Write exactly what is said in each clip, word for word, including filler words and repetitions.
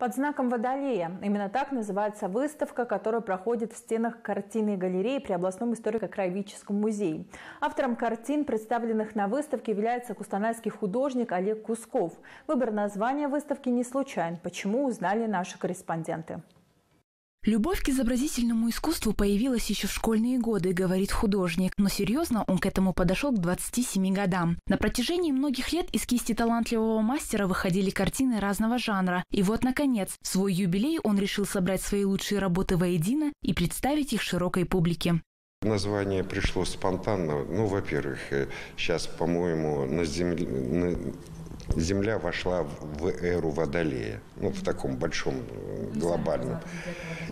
«Под знаком водолея». Именно так называется выставка, которая проходит в стенах картинной галереи при областном историко-краеведческом музее. Автором картин, представленных на выставке, является кустанайский художник Олег Кусков. Выбор названия выставки не случайен. Почему, узнали наши корреспонденты. Любовь к изобразительному искусству появилась еще в школьные годы, говорит художник. Но серьезно он к этому подошел к двадцати семи годам. На протяжении многих лет из кисти талантливого мастера выходили картины разного жанра. И вот, наконец, в свой юбилей он решил собрать свои лучшие работы воедино и представить их широкой публике. Название пришло спонтанно. Ну, во-первых, сейчас, по-моему, на земле... На... Земля вошла в эру Водолея, ну, в таком большом глобальном.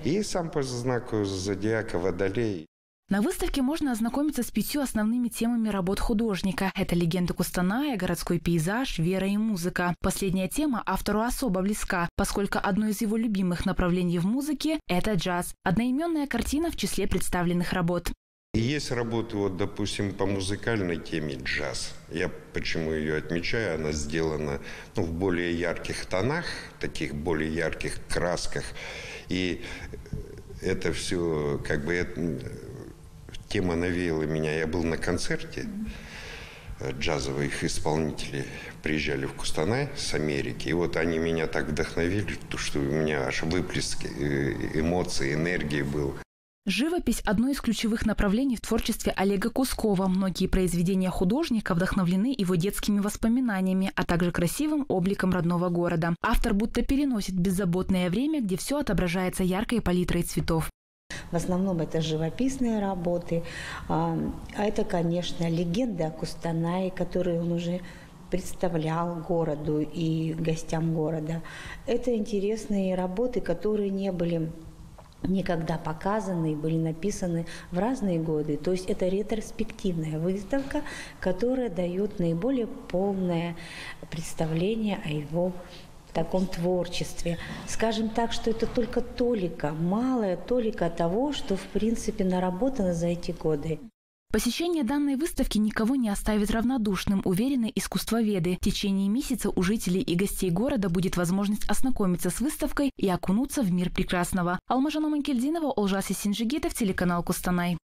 И сам по знаку зодиака Водолей. На выставке можно ознакомиться с пятью основными темами работ художника. Это легенда Костаная, городской пейзаж, вера и музыка. Последняя тема автору особо близка, поскольку одно из его любимых направлений в музыке – это джаз. Одноименная картина в числе представленных работ. И есть работы, вот, допустим, по музыкальной теме джаз. Я почему ее отмечаю, она сделана, ну, в более ярких тонах, таких более ярких красках. И это все, как бы, это, тема навеяла меня. Я был на концерте джазовых исполнителей. Приезжали в Костанай с Америки. И вот они меня так вдохновили, что у меня аж выплеск эмоций, энергии был. Живопись – одно из ключевых направлений в творчестве Олега Кускова. Многие произведения художника вдохновлены его детскими воспоминаниями, а также красивым обликом родного города. Автор будто переносит беззаботное время, где все отображается яркой палитрой цветов. В основном это живописные работы, а это, конечно, легенда о Костанае, которую он уже представлял городу и гостям города. Это интересные работы, которые не были никогда показаны и были написаны в разные годы. То есть это ретроспективная выставка, которая дает наиболее полное представление о его таком творчестве. Скажем так, что это только толика, малая толика того, что в принципе наработано за эти годы. Посещение данной выставки никого не оставит равнодушным, уверены искусствоведы. В течение месяца у жителей и гостей города будет возможность ознакомиться с выставкой и окунуться в мир прекрасного. Алмажан Оманкельдинова, Олжаси Синжигетов, телеканал Костанай.